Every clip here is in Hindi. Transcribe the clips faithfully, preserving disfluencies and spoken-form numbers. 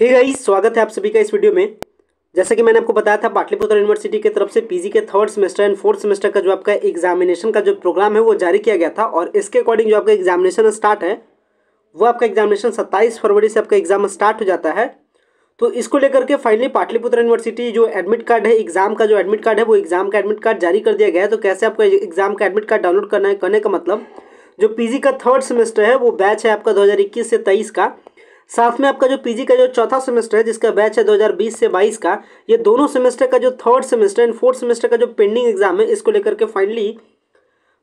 हे गाइस, स्वागत है आप सभी का इस वीडियो में। जैसा कि मैंने आपको बताया था, पाटलिपुत्र यूनिवर्सिटी की तरफ से पीजी के third semester and fourth semester का जो आपका एग्जामिनेशन का जो प्रोग्राम है वो जारी किया गया था और इसके अकॉर्डिंग जो आपका एग्जामिनेशन स्टार्ट है वो आपका एग्जामिनेशन सत्ताईस फरवरी से आपका एग्जाम स्टार्ट हो जाता है। तो इसको लेकर के फाइनली पाटलिपुत्र यूनिवर्सिटी जो एडमिट कार्ड है, एग्जाम का जो एडमिट कार्ड है, वो एग्जाम का एडमिट कार्ड जारी कर दिया गया है। तो कैसे आपको एग्जाम का एडमिट कार्ड डाउनलोड करना है, करने का मतलब जो पीजी का थर्ड सेमेस्टर है वो बैच है आपका दो हज़ार इक्कीस से तेईस का, साथ में आपका जो पीजी का जो चौथा सेमेस्टर है जिसका बैच है दो हज़ार बीस से बाईस का, ये दोनों सेमेस्टर का जो third semester and fourth semester का जो पेंडिंग एग्जाम है इसको लेकर के फाइनली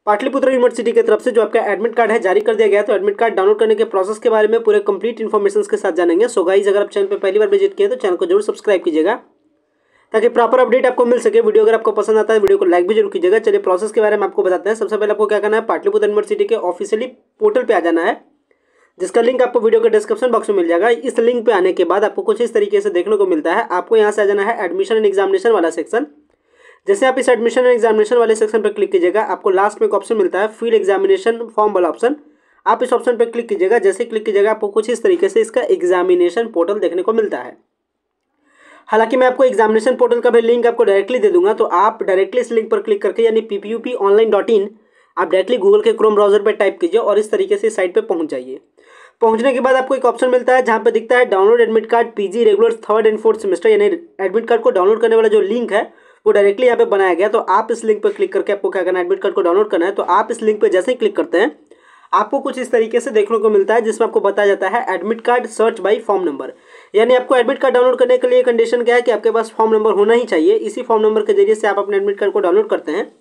पाटलिपुत्र यूनिवर्सिटी की तरफ से जो आपका एडमिट कार्ड है जारी कर दिया गया। तो एडमिट कार्ड डाउनलोड करने के प्रोसेस के बारे में पूरे कंप्लीट इन्फॉर्मेशन के साथ जानेंगे। सो गाइस, अगर आप चैनल पर पहली बार विजिट किए तो चैनल को जरूर सब्सक्राइब कीजिएगा ताकि प्रॉपर अपडेट आपको मिल सके। वीडियो अगर आपको पसंद आता है वीडियो को लाइक भी जरूर कीजिएगा। चलिए प्रोसेस के बारे में आपको बताते हैं। सबसे पहले आपको क्या करना है, पाटलिपुत्र यूनिवर्सिटी के ऑफिशियली पोर्टल पर आ जाना है जिसका लिंक आपको वीडियो के डिस्क्रिप्शन बॉक्स में मिल जाएगा। इस लिंक पे आने के बाद आपको कुछ इस तरीके से देखने को मिलता है। आपको यहाँ से आ जाना है एडमिशन एंड एग्जामिनेशन वाला सेक्शन। जैसे आप इस एडमिशन एंड एग्जामिनेशन वाले सेक्शन पर क्लिक कीजिएगा, आपको लास्ट में एक ऑप्शन मिलता है फील्ड एग्जामिनेशन फॉर्म वाला ऑप्शन। आप इस ऑप्शन पर क्लिक कीजिएगा। जैसे क्लिक कीजिएगा आपको कुछ इस तरीके से इसका एग्जामिनेशन पोर्टल देखने को मिलता है। हालांकि मैं आपको एग्जामिनेशन पोर्टल का भी लिंक आपको डायरेक्टली दे दूंगा, तो आप डायरेक्टली इस लिंक पर क्लिक करके यानी P P O P online dot in आप डायरेक्टली गूगल के क्रोम ब्राउजर पर टाइप कीजिए और इस तरीके से इस साइट पर पहुँच जाइए। पहुंचने के बाद आपको एक ऑप्शन मिलता है जहां पर दिखता है download admit card PG regular third and fourth semester, यानी एडमिट कार्ड को डाउनलोड करने वाला जो लिंक है वो डायरेक्टली यहां पे बनाया गया। तो आप इस लिंक पर क्लिक करके आपको क्या करना है, एडमिट कार्ड को डाउनलोड करना है। तो आप इस लिंक पर जैसे ही क्लिक करते हैं आपको कुछ इस तरीके से देखने को मिलता है जिसमें आपको बताया जाता है admit card search by form number, यानी आपको एडमिट कार्ड डाउनलोड करने के लिए कंडीशन क्या है कि आपके पास फॉर्म नंबर होना ही चाहिए। इसी फॉर्म नंबर के जरिए से आप अपने एडमिट कार्ड को डाउनलोड करते हैं।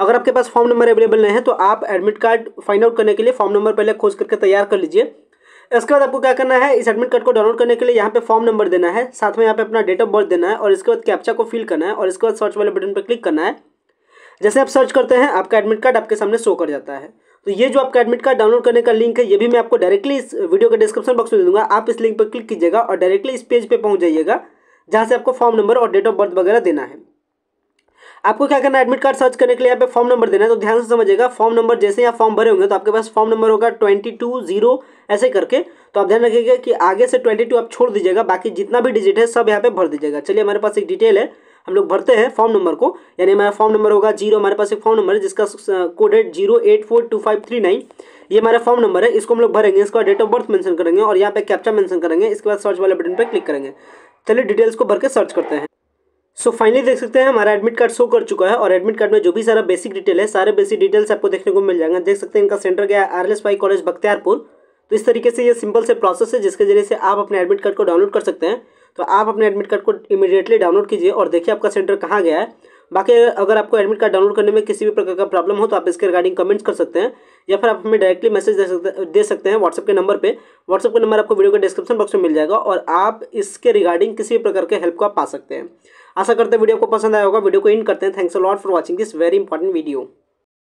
अगर आपके पास फॉर्म नंबर अवेलेबल नहीं है तो आप एडमिट कार्ड फाइंड आउट करने के लिए फॉर्म नंबर पहले खोज करके तैयार कर लीजिए। इसके बाद आपको क्या करना है, इस एडमिट कार्ड को डाउनलोड करने के लिए यहाँ पे फॉर्म नंबर देना है, साथ में यहाँ पे अपना डेट ऑफ बर्थ देना है और इसके बाद कैप्चा को फिल करना है और इसके बाद सर्च वाले बटन पर क्लिक करना है। जैसे आप सर्च करते हैं आपका एडमिट कार्ड आपके सामने शो कर जाता है। तो ये जो आपका एडमिट कार्ड डाउनलोड करने का लिंक है ये भी मैं आपको डायरेक्टली इस वीडियो के डिस्क्रिप्शन बॉक्स में दे दूँगा। आप इस लिंक पर क्लिक कीजिएगा और डायरेक्टली इस पेज पर पहुँच जाइएगा जहाँ से आपको फॉर्म नंबर और डेट ऑफ बर्थ वगैरह देना है। आपको क्या करना है, एडमिट कार्ड सर्च करने के लिए यहाँ पे फॉर्म नंबर देना है। तो ध्यान से समझिएगा, फॉर्म नंबर जैसे यहाँ फॉर्म भरे होंगे तो आपके पास फॉर्म नंबर होगा ट्वेंटी टू जीरो ऐसे करके, तो आप ध्यान रखिएगा कि आगे से ट्वेंटी टू आप छोड़ दीजिएगा, बाकी जितना भी डिजिट है सब यहाँ पे भर दीजिएगा। चलिए, हमारे पास एक डिटेल है, हम लोग भरते हैं फॉर्म नंबर को, यानी हमारा फॉर्म नंबर होगा जीरो। हमारे पास एक फॉर्म नंबर है जिसका कोड है zero eight four two five three nine, ये हमारा फॉर्म नंबर है, इसको हम लोग भरेंगे। इसके बाद डेट ऑफ बर्थ मेंशन करेंगे और यहाँ पे कैप्चा मेंशन करेंगे। इसके बाद सर्च वाले बटन पर क्लिक करेंगे। चलिए डिटेल्स को भर के सर्च करते हैं। सो so, फाइनली देख सकते हैं हमारा एडमिट कार्ड शो कर चुका है और एडमिट कार्ड में जो भी सारा बेसिक डिटेल है सारे बेसिक डिटेल्स आपको देखने को मिल जाएंगे। देख सकते हैं इनका सेंटर गया है R L S Y college Bakhtiyarpur. तो इस तरीके से ये सिंपल से प्रोसेस है जिसके जरिए से आप अपने एडमिट कार्ड को डाउनलोड कर सकते हैं। तो आप अपने एडमिट कार्ड को इमीडिएटली डाउनलोड कीजिए और देखिए आपका सेंटर कहाँ गया है। बाकी अगर आपको एडमिट कार्ड डाउनलोड करने में किसी भी प्रकार का प्रॉब्लम हो तो आप इसके रिगार्डिंग कमेंट्स कर सकते हैं या फिर आप हमें डायरेक्टली मैसेज दे सकते दे सकते हैं व्हाट्सएप के नंबर पे। व्हाट्सएप का नंबर आपको वीडियो के डिस्क्रिप्शन बॉक्स में मिल जाएगा और आप इसके रिगार्डिंग किसी भी प्रकार के हेल्प को आप पा सकते हैं। आशा करते हैं वीडियो को पसंद आया होगा। वीडियो को इन करते हैं। Thanks a lot for watching this very important video.